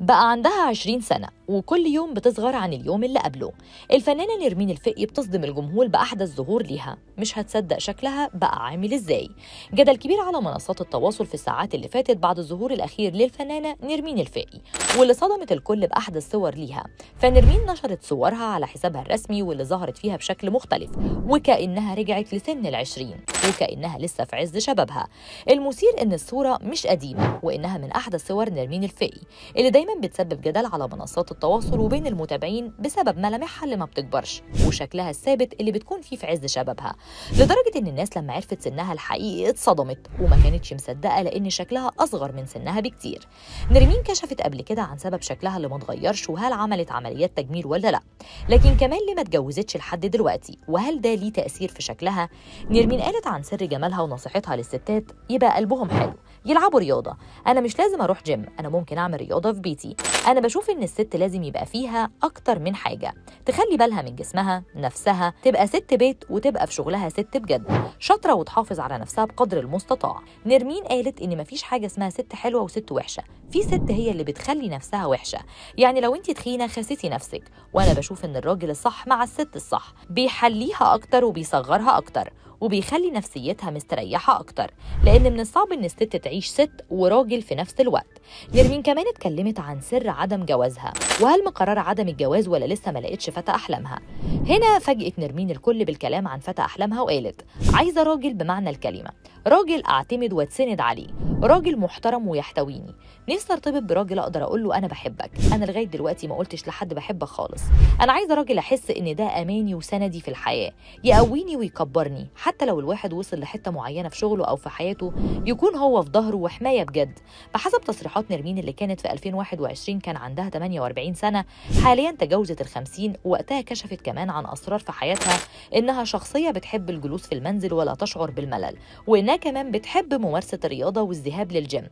بقى عندها 20 سنة وكل يوم بتصغر عن اليوم اللي قبله. الفنانة نرمين الفقي بتصدم الجمهور بأحدث ظهور ليها، مش هتصدق شكلها بقى عامل ازاي. جدل كبير على منصات التواصل في الساعات اللي فاتت بعد الظهور الأخير للفنانة نرمين الفقي واللي صدمت الكل بأحدث صور ليها. فنرمين نشرت صورها على حسابها الرسمي واللي ظهرت فيها بشكل مختلف وكأنها رجعت لسن ال20 وكأنها لسه في عز شبابها. المثير إن الصورة مش قديمة وإنها من أحدث صور نرمين الفقي اللي دايما بتسبب جدل على منصات التواصل وبين المتابعين بسبب ملامحها اللي ما بتكبرش وشكلها الثابت اللي بتكون فيه في عز شبابها، لدرجه ان الناس لما عرفت سنها الحقيقي اتصدمت وما كانتش مصدقه لان شكلها اصغر من سنها بكتير. نرمين كشفت قبل كده عن سبب شكلها اللي ما اتغيرش وهل عملت عمليات تجميل ولا لا، لكن كمان ليه ما اتجوزتش لحد دلوقتي وهل ده ليه تاثير في شكلها؟ نرمين قالت عن سر جمالها ونصيحتها للستات: يبقى قلبهم حلو، يلعبوا رياضه، انا مش لازم اروح جيم، انا ممكن اعمل رياضه في بيتي. انا بشوف ان الست لازم يبقى فيها اكتر من حاجه، تخلي بالها من جسمها، نفسها، تبقى ست بيت وتبقى في شغلها ست بجد، شاطره وتحافظ على نفسها بقدر المستطاع. نرمين قالت ان مفيش حاجه اسمها ست حلوه وست وحشه، في ست هي اللي بتخلي نفسها وحشه، يعني لو انت تخينه خسيتي نفسك، وانا بشوف ان الراجل الصح مع الست الصح بيحليها اكتر وبيصغرها اكتر وبيخلي نفسيتها مستريحه اكتر، لان من الصعب ان الست تعيش ست وراجل في نفس الوقت. نرمين كمان اتكلمت عن سر عدم جوازها وهل مقرره عدم الجواز ولا لسه ما لقتش فتى احلامها. هنا فاجئت نرمين الكل بالكلام عن فتى احلامها وقالت: عايزه راجل بمعنى الكلمه، راجل اعتمد واتسند عليه، راجل محترم ويحتويني، نفسي ارتبط براجل اقدر اقول له انا بحبك، انا لغايه دلوقتي ما قلتش لحد بحبك خالص، انا عايزه راجل احس ان ده اماني وسندي في الحياه، يقويني ويكبرني، حتى لو الواحد وصل لحته معينه في شغله او في حياته يكون هو في ظهره وحمايه بجد. بحسب تصريحات نرمين اللي كانت في 2021 كان عندها 48 سنه، حاليا تجاوزت ال50، وقتها كشفت كمان عن اسرار في حياتها، انها شخصيه بتحب الجلوس في المنزل ولا تشعر بالملل، وانها كمان بتحب ممارسه الرياضه والذهاب للجيم.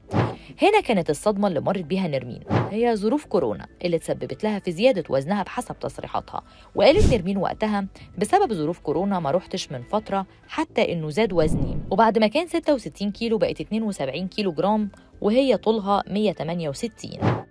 هنا كانت الصدمه اللي مرت بيها نرمين هي ظروف كورونا اللي تسببت لها في زياده وزنها بحسب تصريحاتها، وقالت نرمين وقتها: بسبب ظروف كورونا ما روحتش من فتره حتى انه زاد وزني، وبعد ما كان 66 كيلو بقت 72 كيلو جرام وهي طولها 168.